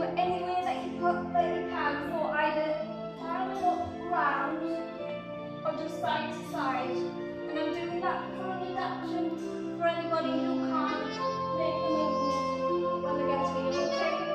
but any way that you put that you can, for either down or round or just side to side. And I'm doing that for an induction for anybody who can't make the movement when they get to the end.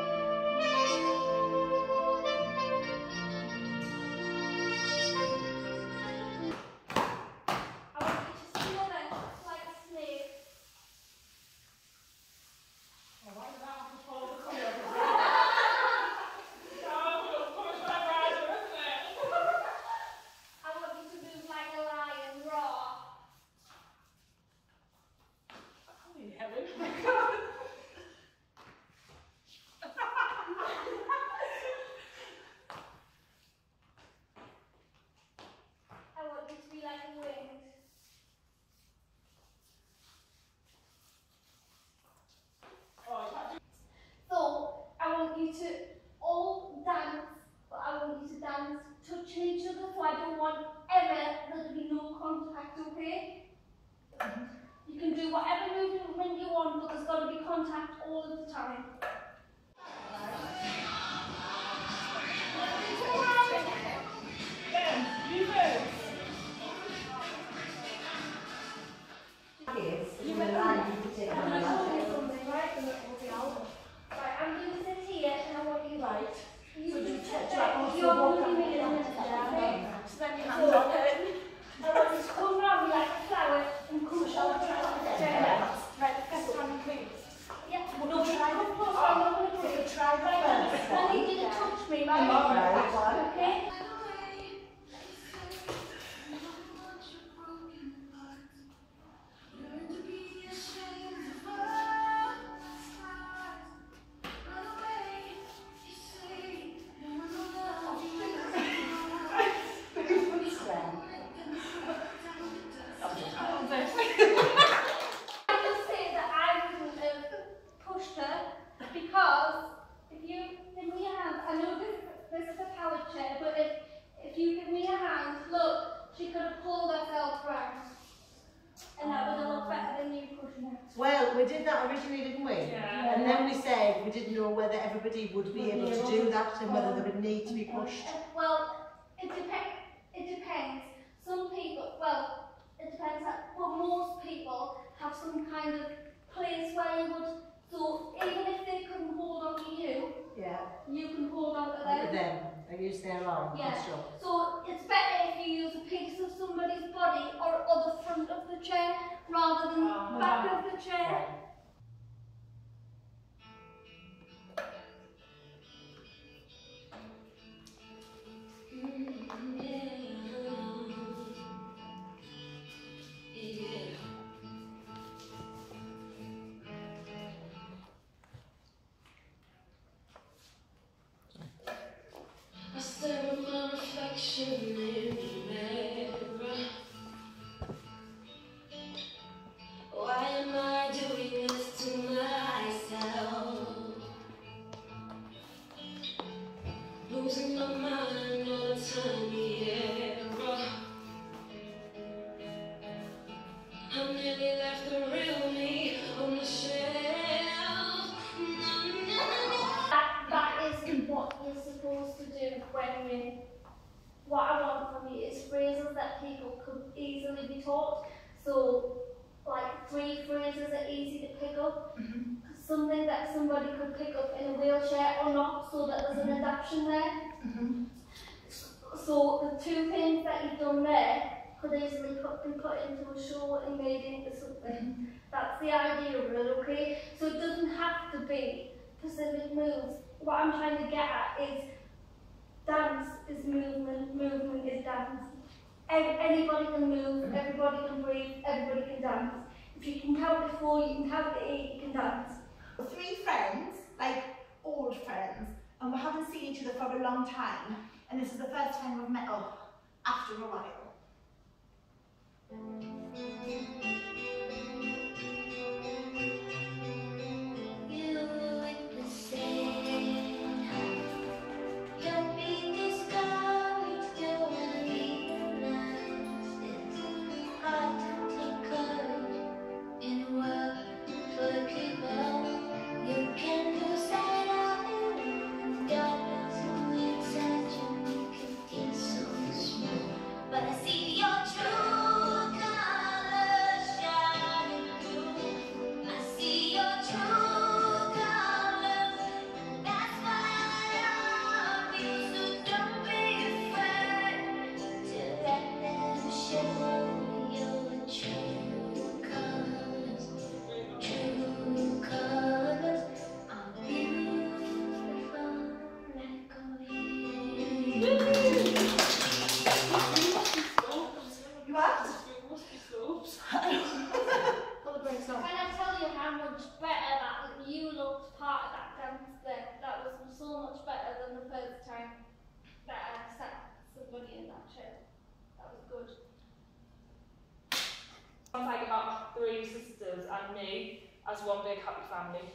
three sisters and me as one big happy family.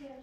Yeah.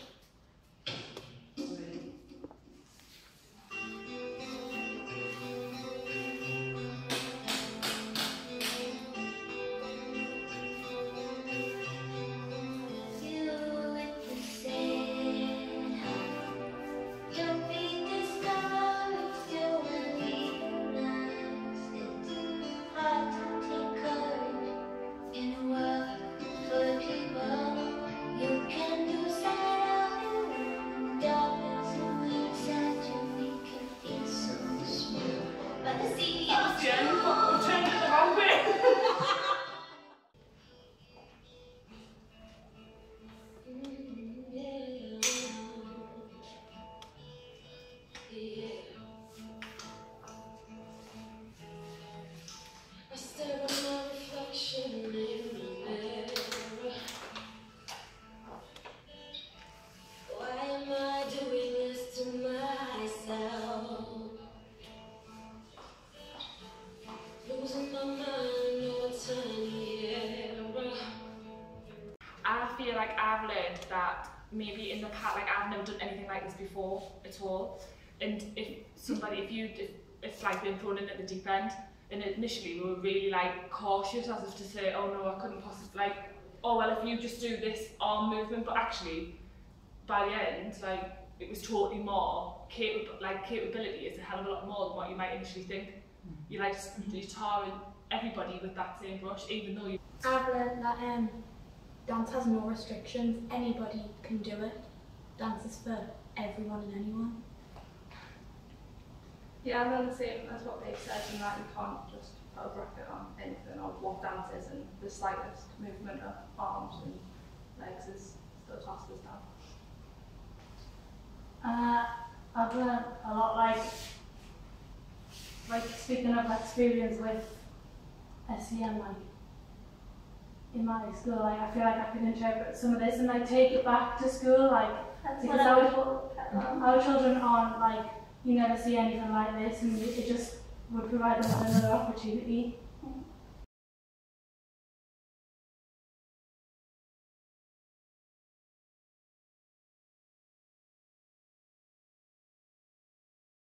Maybe in the past, like I've never done anything like this before at all, and if it's like been thrown in at the deep end, and initially we were really like cautious, as if to say, oh no, I couldn't possibly, like, oh well, if you just do this arm movement, but actually by the end, like, it was totally more capability is a hell of a lot more than what you might initially think. You're like tarring everybody with that same brush, even though you. I've learned that dance has no restrictions, anybody can do it. Dance is for everyone and anyone. Yeah, I mean, the same as what they've said, and that you can't just put a bracket on anything or what dance is, and the slightest movement of arms and legs is still classed as dance. I've learned a lot, like speaking of experience with SEM, like, in my school, like, I feel like I can interpret some of this and like take it back to school, like, because our children aren't, like, you never see anything like this, and it just would provide them another opportunity.